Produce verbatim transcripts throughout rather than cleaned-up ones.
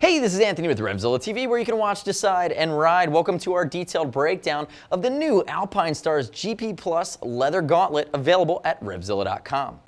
Hey, this is Anthony with RevZilla T V, where you can watch, decide, and ride. Welcome to our detailed breakdown of the new Alpinestars G P Plus leather gauntlet, available at RevZilla dot com.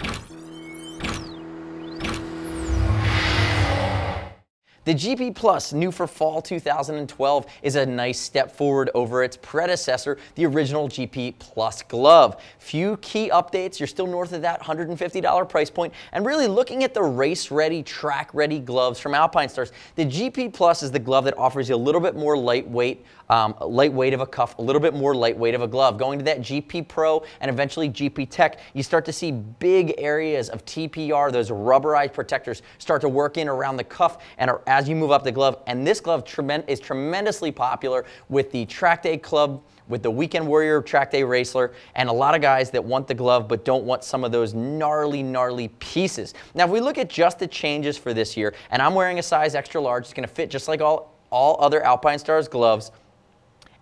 The G P Plus, new for fall two thousand twelve, is a nice step forward over its predecessor, the original G P Plus glove. Few key updates, you're still north of that one hundred fifty dollar price point, and really looking at the race-ready, track-ready gloves from Alpinestars. The G P Plus is the glove that offers you a little bit more lightweight, um, lightweight of a cuff, a little bit more lightweight of a glove. Going to that G P Pro and eventually G P Tech, you start to see big areas of T P R, those rubberized protectors, start to work in around the cuff and are as you move up the glove. And this glove trem- is tremendously popular with the track day club, with the weekend warrior, track day racer, and a lot of guys that want the glove but don't want some of those gnarly, gnarly pieces. Now, if we look at just the changes for this year, and I'm wearing a size extra large, it's gonna fit just like all, all other Alpinestars gloves.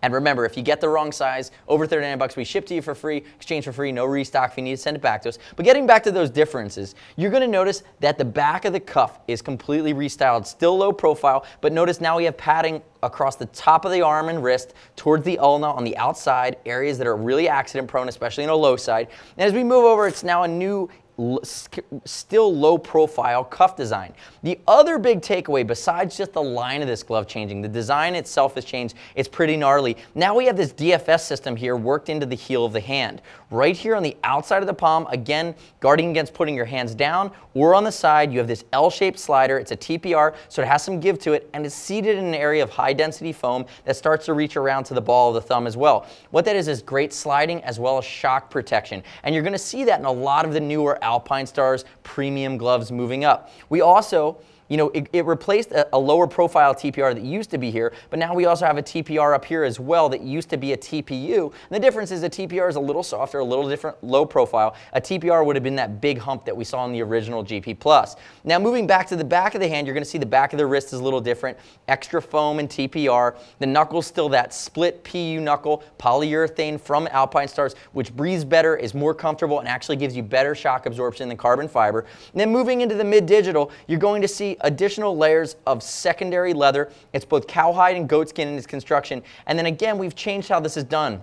And remember, if you get the wrong size, over thirty-nine bucks, we ship to you for free, exchange for free, no restock if you need to send it back to us. But getting back to those differences, you're gonna notice that the back of the cuff is completely restyled, still low profile, but notice now we have padding across the top of the arm and wrist, towards the ulna on the outside, areas that are really accident prone, especially in a low side. And as we move over, it's now a new, still low profile cuff design. The other big takeaway, besides just the line of this glove changing, the design itself has changed. It's pretty gnarly. Now we have this D F S system here worked into the heel of the hand. Right here on the outside of the palm, again, guarding against putting your hands down or on the side, you have this L-shaped slider. It's a T P R, so it has some give to it, and it's seated in an area of high density foam that starts to reach around to the ball of the thumb as well. What that is is great sliding as well as shock protection. And you're gonna see that in a lot of the newer Alpinestars premium gloves moving up. We also, you know, it, it replaced a, a lower profile T P R that used to be here, but now we also have a T P R up here as well that used to be a T P U. And the difference is a T P R is a little softer, a little different, low profile. A T P R would have been that big hump that we saw in the original G P Plus. Now moving back to the back of the hand, you're gonna see the back of the wrist is a little different. Extra foam and T P R. The knuckle's still that split P U knuckle, polyurethane from Alpinestars, which breathes better, is more comfortable, and actually gives you better shock absorption than carbon fiber. And then moving into the mid-digital, you're going to see additional layers of secondary leather. It's both cowhide and goatskin in its construction. And then again, we've changed how this is done,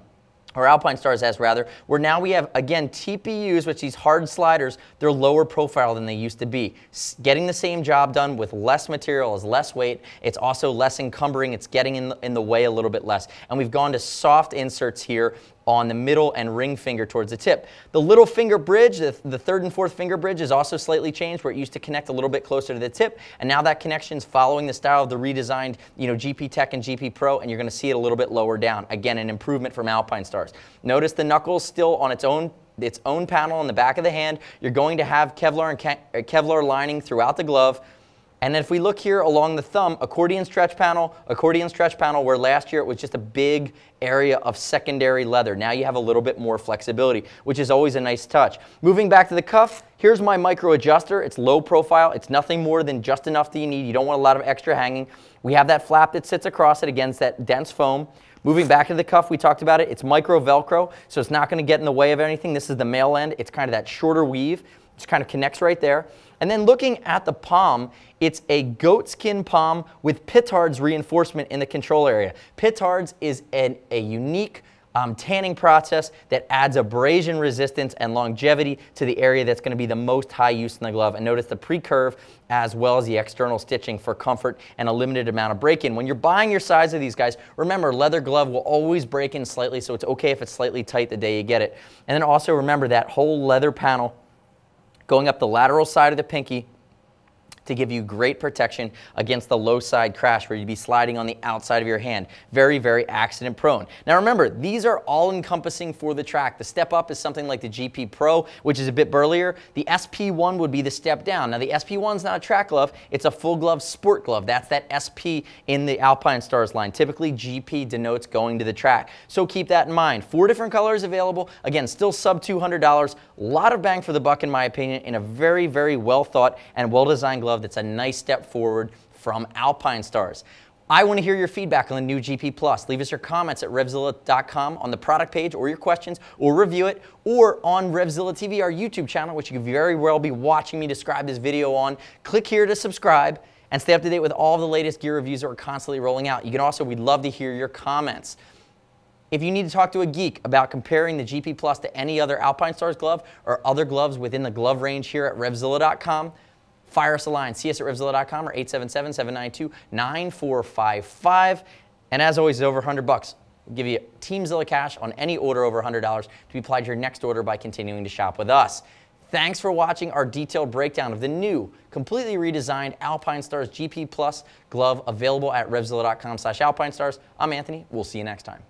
or Alpinestars has rather, where now we have, again, T P Us, which these hard sliders, they're lower profile than they used to be. S getting the same job done with less material is less weight. It's also less encumbering. It's getting in the, in the way a little bit less. And we've gone to soft inserts here on the middle and ring finger towards the tip. The little finger bridge, the, the third and fourth finger bridge, is also slightly changed, where it used to connect a little bit closer to the tip, and now that connection's following the style of the redesigned, you know, G P Tech and G P Pro, and you're gonna see it a little bit lower down. Again, an improvement from Alpinestars. Notice the knuckles still on its own its own panel on the back of the hand. You're going to have Kevlar and Ke Kevlar lining throughout the glove. And if we look here along the thumb, accordion stretch panel, accordion stretch panel, where last year it was just a big area of secondary leather. Now you have a little bit more flexibility, which is always a nice touch. Moving back to the cuff, here's my micro adjuster. It's low profile. It's nothing more than just enough that you need. You don't want a lot of extra hanging. We have that flap that sits across it against that dense foam. Moving back to the cuff, we talked about it. It's micro Velcro, so it's not going to get in the way of anything. This is the male end. It's kind of that shorter weave. It kind of connects right there. And then looking at the palm, it's a goatskin palm with Pittards reinforcement in the control area. Pittards is an, a unique um, tanning process that adds abrasion resistance and longevity to the area that's going to be the most high use in the glove. And notice the pre-curve as well as the external stitching for comfort and a limited amount of break-in. When you're buying your size of these guys, remember, leather glove will always break in slightly, so it's okay if it's slightly tight the day you get it. And then also remember that whole leather panel going up the lateral side of the pinky to give you great protection against the low side crash where you'd be sliding on the outside of your hand. Very, very accident prone. Now remember, these are all encompassing for the track. The step up is something like the G P Pro, which is a bit burlier. The S P one would be the step down. Now the S P one's not a track glove, it's a full glove sport glove. That's that S P in the Alpinestars line. Typically G P denotes going to the track. So keep that in mind. Four different colors available. Again, still sub two hundred dollars. A lot of bang for the buck in my opinion, in a very, very well thought and well designed glove. That's a nice step forward from Alpinestars. I want to hear your feedback on the new G P Plus. Leave us your comments at RevZilla dot com on the product page, or your questions, or review it, or on RevZilla T V, our YouTube channel, which you could very well be watching me describe this video on. Click here to subscribe, and stay up to date with all of the latest gear reviews that we're constantly rolling out. You can also, we'd love to hear your comments. If you need to talk to a geek about comparing the G P Plus to any other Alpinestars glove or other gloves within the glove range here at RevZilla dot com, fire us a line. See us at RevZilla dot com or eight seven seven, seven nine two, nine four five five. And as always, it's over one hundred bucks. We'll give you Teamzilla cash on any order over one hundred dollars to be applied to your next order by continuing to shop with us. Thanks for watching our detailed breakdown of the new, completely redesigned Alpinestars G P Plus glove available at RevZilla dot com slash Alpinestars. I'm Anthony. We'll see you next time.